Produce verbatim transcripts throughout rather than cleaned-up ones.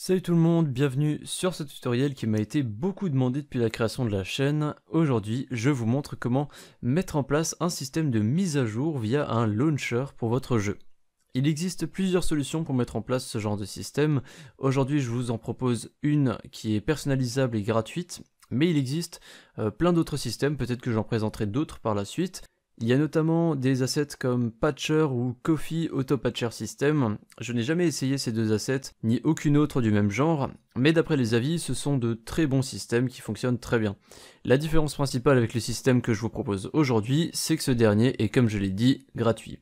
Salut tout le monde, bienvenue sur ce tutoriel qui m'a été beaucoup demandé depuis la création de la chaîne. Aujourd'hui, je vous montre comment mettre en place un système de mise à jour via un launcher pour votre jeu. Il existe plusieurs solutions pour mettre en place ce genre de système. Aujourd'hui, je vous en propose une qui est personnalisable et gratuite, mais il existe euh, plein d'autres systèmes, peut-être que j'en présenterai d'autres par la suite. Il y a notamment des assets comme Patcher ou Kofi Auto Patcher System. Je n'ai jamais essayé ces deux assets, ni aucune autre du même genre, mais d'après les avis, ce sont de très bons systèmes qui fonctionnent très bien. La différence principale avec le système que je vous propose aujourd'hui, c'est que ce dernier est, comme je l'ai dit, gratuit.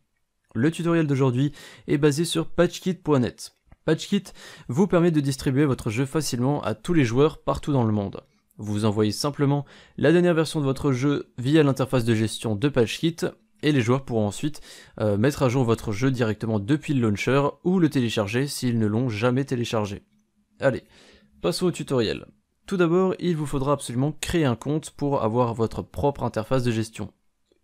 Le tutoriel d'aujourd'hui est basé sur Patchkit point net. Patchkit vous permet de distribuer votre jeu facilement à tous les joueurs partout dans le monde. Vous envoyez simplement la dernière version de votre jeu via l'interface de gestion de Patchkit et les joueurs pourront ensuite euh, mettre à jour votre jeu directement depuis le launcher ou le télécharger s'ils ne l'ont jamais téléchargé. Allez, passons au tutoriel. Tout d'abord, il vous faudra absolument créer un compte pour avoir votre propre interface de gestion.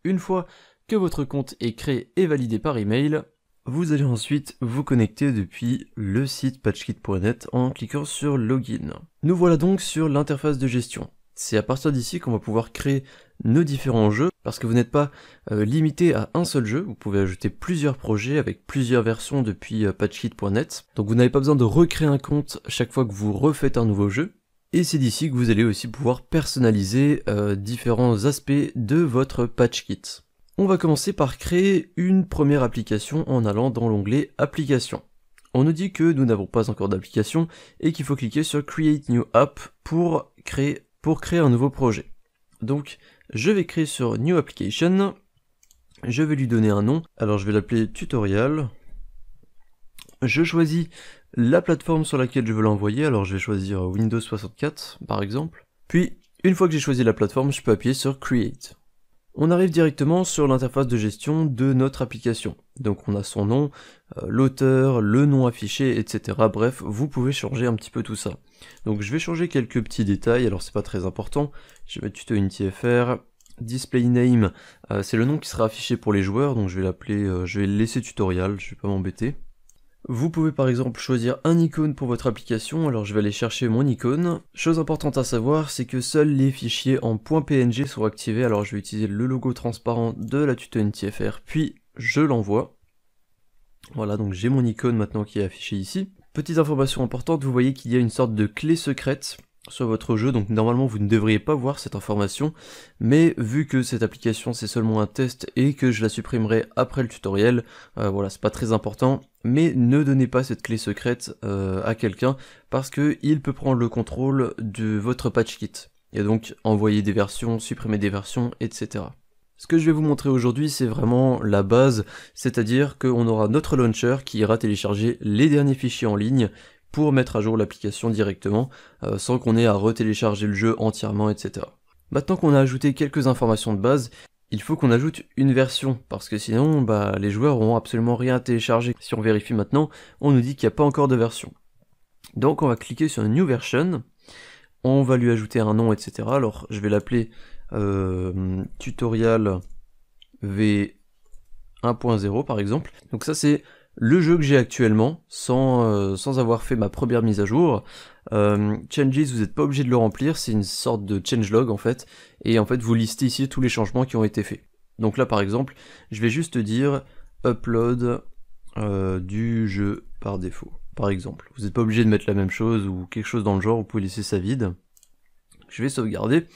Une fois que votre compte est créé et validé par email, vous allez ensuite vous connecter depuis le site patchkit point net en cliquant sur Login. Nous voilà donc sur l'interface de gestion. C'est à partir d'ici qu'on va pouvoir créer nos différents jeux, parce que vous n'êtes pas euh, limité à un seul jeu, vous pouvez ajouter plusieurs projets avec plusieurs versions depuis euh, patchkit point net. Donc vous n'avez pas besoin de recréer un compte chaque fois que vous refaites un nouveau jeu. Et c'est d'ici que vous allez aussi pouvoir personnaliser euh, différents aspects de votre Patchkit. On va commencer par créer une première application en allant dans l'onglet Applications. On nous dit que nous n'avons pas encore d'application et qu'il faut cliquer sur Create New App pour créer, pour créer un nouveau projet. Donc je vais créer sur New Application, je vais lui donner un nom, alors je vais l'appeler Tutorial. Je choisis la plateforme sur laquelle je veux l'envoyer, alors je vais choisir Windows soixante-quatre par exemple. Puis une fois que j'ai choisi la plateforme, je peux appuyer sur Create. On arrive directement sur l'interface de gestion de notre application. Donc on a son nom, euh, l'auteur, le nom affiché, et cetera. Bref, vous pouvez changer un petit peu tout ça. Donc je vais changer quelques petits détails, alors c'est pas très important. Je vais mettre Tuto Unity F R, Display Name, euh, c'est le nom qui sera affiché pour les joueurs, donc je vais l'appeler, euh, je vais le laisser tutoriel, je vais pas m'embêter. Vous pouvez par exemple choisir un icône pour votre application, alors je vais aller chercher mon icône. Chose importante à savoir, c'est que seuls les fichiers en .png sont activés, alors je vais utiliser le logo transparent de la Tuto Unity F R, puis je l'envoie. Voilà, donc j'ai mon icône maintenant qui est affichée ici. Petite information importante, vous voyez qu'il y a une sorte de clé secrète sur votre jeu, donc normalement vous ne devriez pas voir cette information, mais vu que cette application c'est seulement un test et que je la supprimerai après le tutoriel, euh, voilà, c'est pas très important, mais ne donnez pas cette clé secrète euh, à quelqu'un, parce que il peut prendre le contrôle de votre Patchkit, et donc envoyer des versions, supprimer des versions, et cetera. Ce que je vais vous montrer aujourd'hui, c'est vraiment la base, c'est-à-dire qu'on aura notre launcher qui ira télécharger les derniers fichiers en ligne, pour mettre à jour l'application directement, euh, sans qu'on ait à retélécharger le jeu entièrement, et cetera. Maintenant qu'on a ajouté quelques informations de base, il faut qu'on ajoute une version, parce que sinon, bah, les joueurs n'auront absolument rien à télécharger. Si on vérifie maintenant, on nous dit qu'il n'y a pas encore de version. Donc on va cliquer sur New Version, on va lui ajouter un nom, et cetera. Alors je vais l'appeler euh, Tutorial V un point zéro par exemple. Donc ça c'est le jeu que j'ai actuellement, sans, euh, sans avoir fait ma première mise à jour. euh, Changes, vous n'êtes pas obligé de le remplir, c'est une sorte de changelog en fait, et en fait vous listez ici tous les changements qui ont été faits. Donc là par exemple, je vais juste dire upload euh, du jeu par défaut, par exemple. Vous n'êtes pas obligé de mettre la même chose ou quelque chose dans le genre, vous pouvez laisser ça vide. Je vais sauvegarder,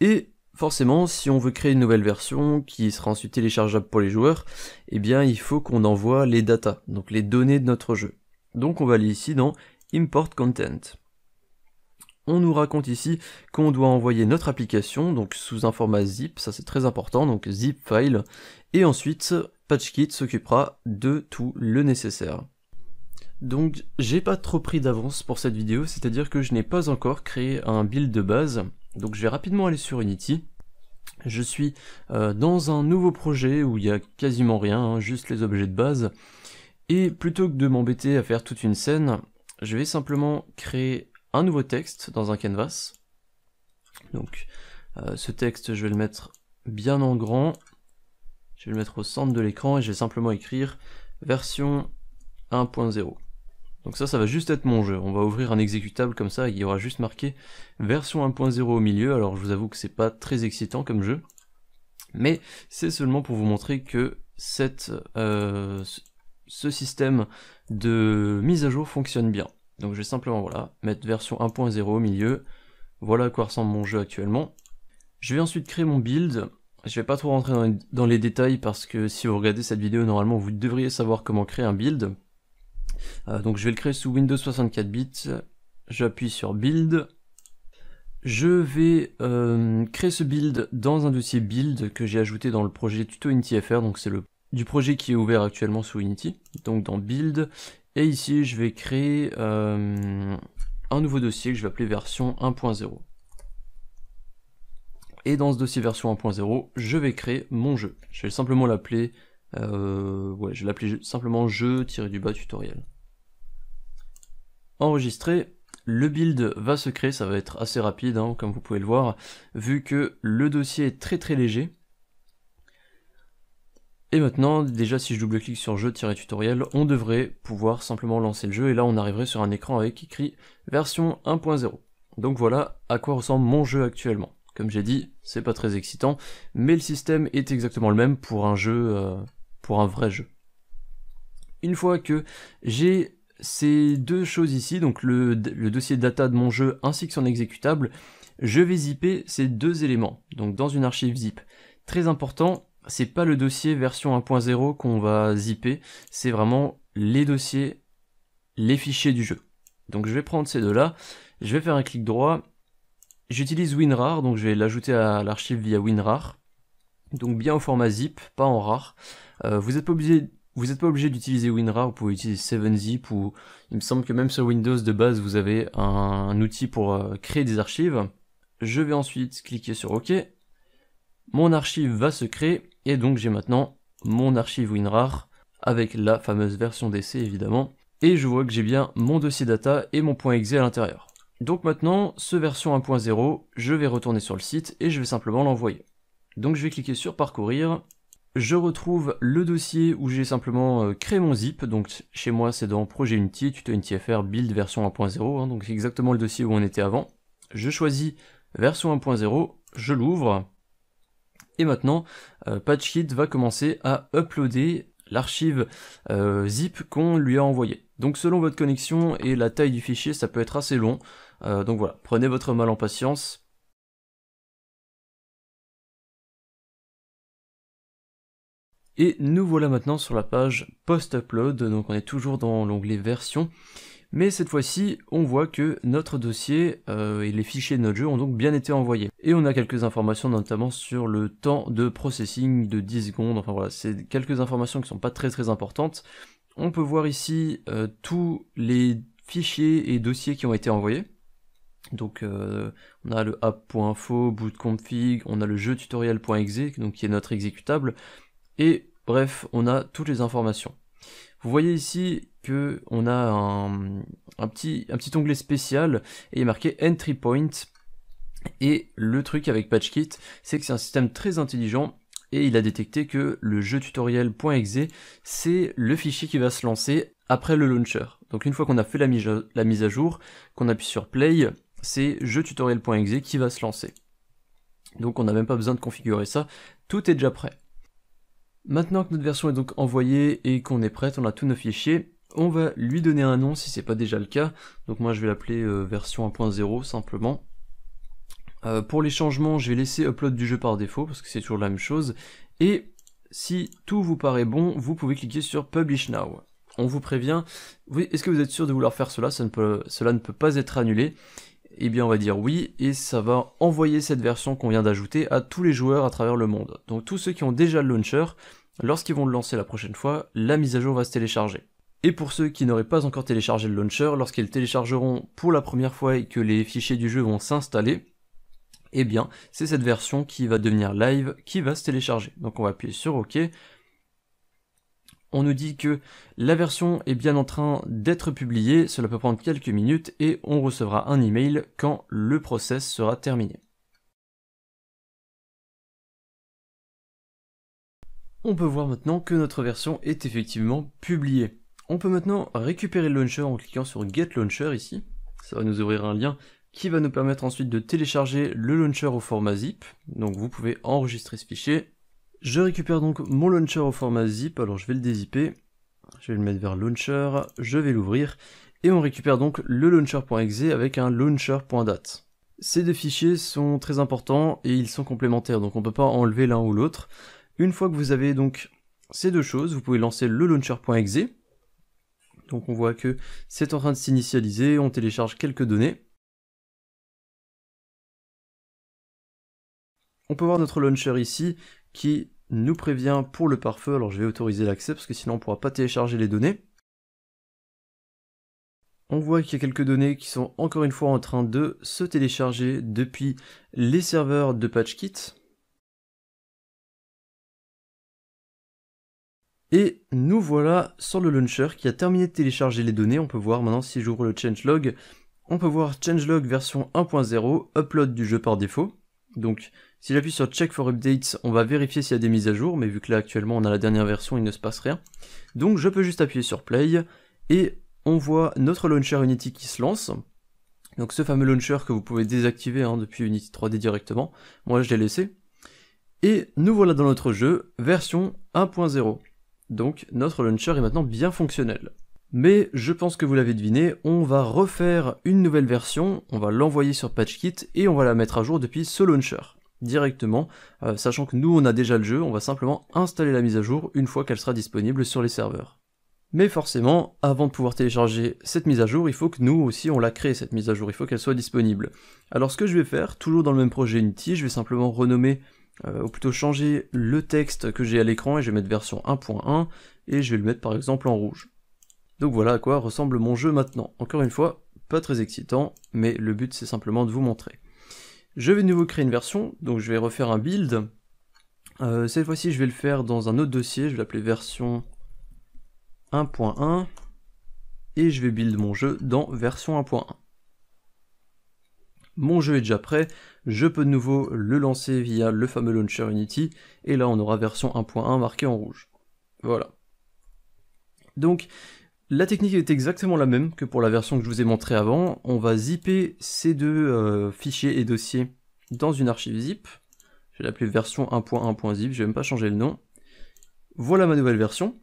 et forcément, si on veut créer une nouvelle version qui sera ensuite téléchargeable pour les joueurs, eh bien il faut qu'on envoie les datas, donc les données de notre jeu. Donc on va aller ici dans Import Content. On nous raconte ici qu'on doit envoyer notre application, donc sous un format zip, ça c'est très important, donc zip file, et ensuite Patchkit s'occupera de tout le nécessaire. Donc j'ai pas trop pris d'avance pour cette vidéo, c'est-à-dire que je n'ai pas encore créé un build de base. Donc je vais rapidement aller sur Unity, je suis euh, dans un nouveau projet où il n'y a quasiment rien, hein, juste les objets de base, et plutôt que de m'embêter à faire toute une scène, je vais simplement créer un nouveau texte dans un canvas. Donc euh, ce texte je vais le mettre bien en grand, je vais le mettre au centre de l'écran et je vais simplement écrire version un point zéro. Donc ça, ça va juste être mon jeu. On va ouvrir un exécutable comme ça, il y aura juste marqué version un point zéro au milieu. Alors je vous avoue que c'est pas très excitant comme jeu, mais c'est seulement pour vous montrer que cette, euh, ce système de mise à jour fonctionne bien. Donc je vais simplement voilà, mettre version un point zéro au milieu. Voilà à quoi ressemble mon jeu actuellement. Je vais ensuite créer mon build. Je vais pas trop rentrer dans les, dans les détails parce que si vous regardez cette vidéo, normalement vous devriez savoir comment créer un build. Euh, donc je vais le créer sous Windows soixante-quatre bits. J'appuie sur build. Je vais euh, créer ce build dans un dossier build que j'ai ajouté dans le projet Tuto Unity F R, donc c'est le du projet qui est ouvert actuellement sous Unity, donc dans build. Et ici je vais créer euh, un nouveau dossier que je vais appeler version un point zéro. Et dans ce dossier version un point zéro, je vais créer mon jeu. Je vais simplement l'appeler euh, ouais, je vais l'appeler simplement jeu-du-bas tutoriel. Enregistré. Le build va se créer, ça va être assez rapide, hein, comme vous pouvez le voir, vu que le dossier est très très léger. Et maintenant, déjà si je double-clique sur jeu-tutoriel, on devrait pouvoir simplement lancer le jeu, et là on arriverait sur un écran avec écrit version un point zéro. Donc voilà à quoi ressemble mon jeu actuellement. Comme j'ai dit, c'est pas très excitant, mais le système est exactement le même pour un jeu, euh, pour un vrai jeu. Une fois que j'ai ces deux choses ici, donc le, le dossier data de mon jeu ainsi que son exécutable, je vais zipper ces deux éléments, donc dans une archive zip. Très important, c'est pas le dossier version un point zéro qu'on va zipper, c'est vraiment les dossiers, les fichiers du jeu. Donc je vais prendre ces deux-là, je vais faire un clic droit, j'utilise WinRAR, donc je vais l'ajouter à l'archive via WinRAR, donc bien au format zip, pas en rar. Euh, vous n'êtes pas obligé... Vous n'êtes pas obligé d'utiliser WinRAR, vous pouvez utiliser sept zip ou il me semble que même sur Windows de base vous avez un, un outil pour euh, créer des archives. Je vais ensuite cliquer sur OK. Mon archive va se créer et donc j'ai maintenant mon archive WinRAR avec la fameuse version D C évidemment. Et je vois que j'ai bien mon dossier data et mon .exe à l'intérieur. Donc maintenant, ce version un point zéro, je vais retourner sur le site et je vais simplement l'envoyer. Donc je vais cliquer sur parcourir. Je retrouve le dossier où j'ai simplement créé mon zip, donc chez moi c'est dans Projet Unity, Tuto Unity F R, Build version un point zéro, hein, donc c'est exactement le dossier où on était avant. Je choisis version un point zéro, je l'ouvre, et maintenant euh, Patchkit va commencer à uploader l'archive euh, zip qu'on lui a envoyé. Donc selon votre connexion et la taille du fichier, ça peut être assez long, euh, donc voilà, prenez votre mal en patience. Et nous voilà maintenant sur la page post-upload, donc on est toujours dans l'onglet version, mais cette fois-ci on voit que notre dossier euh, et les fichiers de notre jeu ont donc bien été envoyés. Et on a quelques informations notamment sur le temps de processing de dix secondes, enfin voilà, c'est quelques informations qui ne sont pas très très importantes. On peut voir ici euh, tous les fichiers et dossiers qui ont été envoyés. Donc euh, on a le app.info, bootconfig, on a le jeu tutoriel.exe, donc qui est notre exécutable. Et bref, on a toutes les informations. Vous voyez ici que on a un, un, petit, un petit onglet spécial et il est marqué Entry Point. Et le truc avec Patchkit, c'est que c'est un système très intelligent et il a détecté que le jeu tutoriel.exe, c'est le fichier qui va se lancer après le launcher. Donc une fois qu'on a fait la mise à, la mise à jour, qu'on appuie sur Play, c'est jeu tutoriel.exe qui va se lancer. Donc on n'a même pas besoin de configurer ça, tout est déjà prêt. Maintenant que notre version est donc envoyée et qu'on est prête, on a tous nos fichiers, on va lui donner un nom si c'est pas déjà le cas. Donc moi je vais l'appeler euh, version un point zéro simplement. Euh, pour les changements, je vais laisser upload du jeu par défaut parce que c'est toujours la même chose. Et si tout vous paraît bon, vous pouvez cliquer sur Publish Now. On vous prévient, oui, est-ce que vous êtes sûr de vouloir faire cela? Ça ne peut, cela ne peut pas être annulé. Eh bien on va dire oui, et ça va envoyer cette version qu'on vient d'ajouter à tous les joueurs à travers le monde. Donc tous ceux qui ont déjà le launcher, lorsqu'ils vont le lancer la prochaine fois, la mise à jour va se télécharger. Et pour ceux qui n'auraient pas encore téléchargé le launcher, lorsqu'ils le téléchargeront pour la première fois et que les fichiers du jeu vont s'installer, eh bien c'est cette version qui va devenir live qui va se télécharger. Donc on va appuyer sur OK. On nous dit que la version est bien en train d'être publiée, cela peut prendre quelques minutes et on recevra un email quand le process sera terminé. On peut voir maintenant que notre version est effectivement publiée. On peut maintenant récupérer le launcher en cliquant sur Get Launcher ici. Ça va nous ouvrir un lien qui va nous permettre ensuite de télécharger le launcher au format zip. Donc vous pouvez enregistrer ce fichier. Je récupère donc mon launcher au format zip, alors je vais le dézipper. Je vais le mettre vers launcher, je vais l'ouvrir. Et on récupère donc le launcher.exe avec un launcher.date. Ces deux fichiers sont très importants et ils sont complémentaires, donc on ne peut pas enlever l'un ou l'autre. Une fois que vous avez donc ces deux choses, vous pouvez lancer le launcher.exe. Donc on voit que c'est en train de s'initialiser, on télécharge quelques données. On peut voir notre launcher ici qui nous prévient pour le pare-feu. Alors je vais autoriser l'accès parce que sinon on ne pourra pas télécharger les données. On voit qu'il y a quelques données qui sont encore une fois en train de se télécharger depuis les serveurs de Patchkit. Et nous voilà sur le launcher qui a terminé de télécharger les données. On peut voir maintenant, si j'ouvre le changelog, on peut voir changelog version un point zéro, upload du jeu par défaut. Donc si j'appuie sur check for updates, on va vérifier s'il y a des mises à jour, mais vu que là actuellement on a la dernière version, il ne se passe rien. Donc je peux juste appuyer sur play et on voit notre launcher Unity qui se lance, donc ce fameux launcher que vous pouvez désactiver hein, depuis Unity trois D directement, moi je l'ai laissé, et nous voilà dans notre jeu version un point zéro, donc notre launcher est maintenant bien fonctionnel. Mais je pense que vous l'avez deviné, on va refaire une nouvelle version, on va l'envoyer sur Patchkit et on va la mettre à jour depuis ce launcher directement, euh, sachant que nous on a déjà le jeu, on va simplement installer la mise à jour une fois qu'elle sera disponible sur les serveurs. Mais forcément, avant de pouvoir télécharger cette mise à jour, il faut que nous aussi on la crée cette mise à jour, il faut qu'elle soit disponible. Alors ce que je vais faire, toujours dans le même projet Unity, je vais simplement renommer, euh, ou plutôt changer le texte que j'ai à l'écran et je vais mettre version un point un et je vais le mettre par exemple en rouge. Donc voilà à quoi ressemble mon jeu maintenant. Encore une fois, pas très excitant, mais le but c'est simplement de vous montrer. Je vais de nouveau créer une version, donc je vais refaire un build. Euh, cette fois-ci je vais le faire dans un autre dossier, je vais l'appeler version un point un et je vais build mon jeu dans version un point un. Mon jeu est déjà prêt, je peux de nouveau le lancer via le fameux launcher Unity et là on aura version un point un marquée en rouge. Voilà. Donc la technique est exactement la même que pour la version que je vous ai montrée avant. On va zipper ces deux euh, fichiers et dossiers dans une archive zip. Je vais l'appeler version un point un point zip, je vais même pas changer le nom. Voilà ma nouvelle version.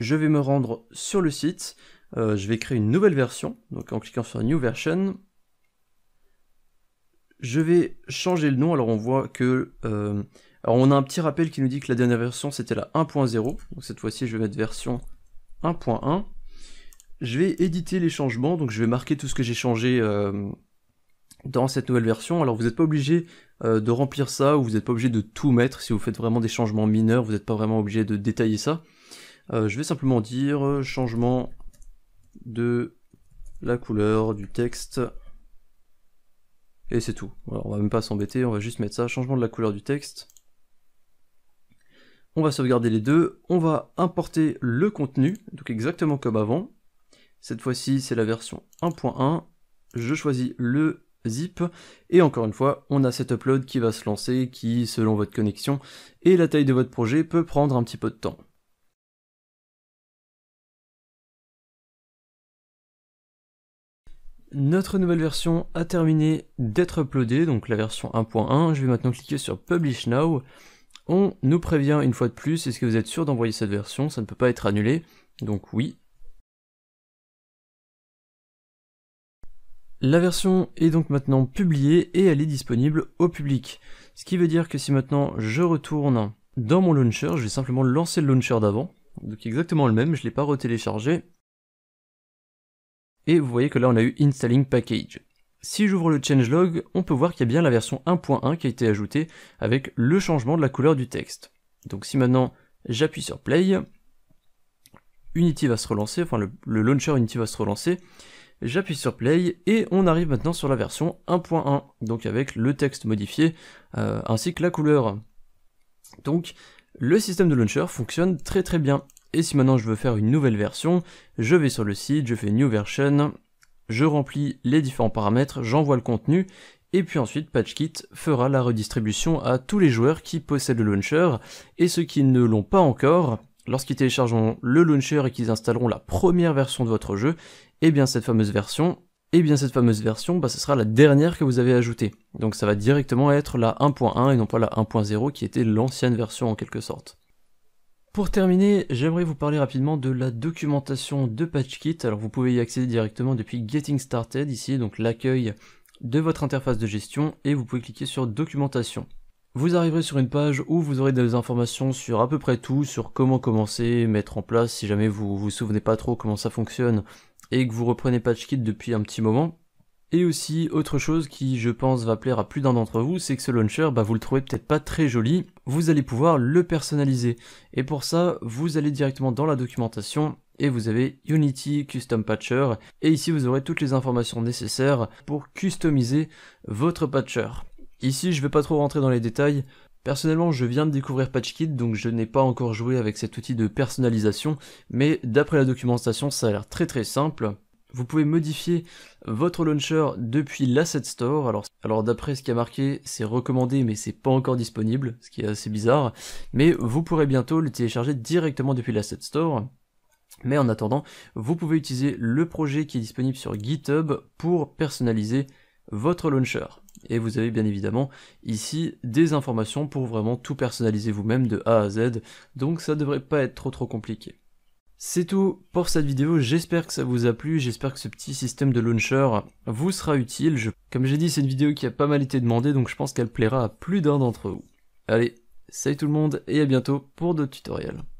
Je vais me rendre sur le site, euh, je vais créer une nouvelle version, donc en cliquant sur New Version. Je vais changer le nom, alors on voit que... Euh, alors on a un petit rappel qui nous dit que la dernière version c'était la un point zéro, donc cette fois-ci je vais mettre version un point un. Je vais éditer les changements, donc je vais marquer tout ce que j'ai changé euh, dans cette nouvelle version. Alors vous n'êtes pas obligé euh, de remplir ça, ou vous n'êtes pas obligé de tout mettre, si vous faites vraiment des changements mineurs, vous n'êtes pas vraiment obligé de détailler ça. Euh, je vais simplement dire euh, changement de la couleur du texte et c'est tout. Alors, on va même pas s'embêter, on va juste mettre ça, changement de la couleur du texte. On va sauvegarder les deux, on va importer le contenu, donc exactement comme avant. Cette fois-ci c'est la version un point un, je choisis le zip, et encore une fois, on a cet upload qui va se lancer, qui selon votre connexion et la taille de votre projet peut prendre un petit peu de temps. Notre nouvelle version a terminé d'être uploadée, donc la version un point un. Je vais maintenant cliquer sur Publish Now. On nous prévient une fois de plus, est-ce que vous êtes sûr d'envoyer cette version? Ça ne peut pas être annulé, donc oui. La version est donc maintenant publiée et elle est disponible au public. Ce qui veut dire que si maintenant je retourne dans mon launcher, je vais simplement lancer le launcher d'avant. Donc exactement le même, je ne l'ai pas retéléchargé. Et vous voyez que là on a eu Installing Package. Si j'ouvre le changelog, on peut voir qu'il y a bien la version un point un qui a été ajoutée avec le changement de la couleur du texte. Donc si maintenant j'appuie sur play, Unity va se relancer, enfin le, le launcher Unity va se relancer, j'appuie sur play et on arrive maintenant sur la version un point un, donc avec le texte modifié euh, ainsi que la couleur. Donc le système de launcher fonctionne très très bien. Et si maintenant je veux faire une nouvelle version, je vais sur le site, je fais New Version, je remplis les différents paramètres, j'envoie le contenu, et puis ensuite Patchkit fera la redistribution à tous les joueurs qui possèdent le launcher, et ceux qui ne l'ont pas encore lorsqu'ils téléchargeront le launcher et qu'ils installeront la première version de votre jeu, et bien cette fameuse version, et bien cette fameuse version, bah, ce sera la dernière que vous avez ajoutée. Donc ça va directement être la un point un et non pas la un point zéro qui était l'ancienne version en quelque sorte. Pour terminer, j'aimerais vous parler rapidement de la documentation de Patchkit. Alors vous pouvez y accéder directement depuis Getting Started ici, donc l'accueil de votre interface de gestion, et vous pouvez cliquer sur Documentation. Vous arriverez sur une page où vous aurez des informations sur à peu près tout, sur comment commencer, mettre en place, si jamais vous vous souvenez pas trop comment ça fonctionne et que vous reprenez Patchkit depuis un petit moment. Et aussi, autre chose qui je pense va plaire à plus d'un d'entre vous, c'est que ce launcher, bah, vous le trouvez peut-être pas très joli, vous allez pouvoir le personnaliser. Et pour ça, vous allez directement dans la documentation et vous avez Unity Custom Patcher, et ici vous aurez toutes les informations nécessaires pour customiser votre patcher. Ici, je ne vais pas trop rentrer dans les détails. Personnellement, je viens de découvrir Patchkit, donc je n'ai pas encore joué avec cet outil de personnalisation, mais d'après la documentation, ça a l'air très très simple. Vous pouvez modifier votre launcher depuis l'Asset Store. Alors, alors d'après ce qui a marqué, c'est recommandé, mais c'est pas encore disponible, ce qui est assez bizarre. Mais vous pourrez bientôt le télécharger directement depuis l'Asset Store. Mais en attendant, vous pouvez utiliser le projet qui est disponible sur GitHub pour personnaliser votre launcher. Et vous avez bien évidemment ici des informations pour vraiment tout personnaliser vous-même de A à Z, donc ça devrait pas être trop trop compliqué. C'est tout pour cette vidéo, j'espère que ça vous a plu, j'espère que ce petit système de launcher vous sera utile. Je... Comme j'ai dit, c'est une vidéo qui a pas mal été demandée, donc je pense qu'elle plaira à plus d'un d'entre vous. Allez, salut tout le monde et à bientôt pour d'autres tutoriels.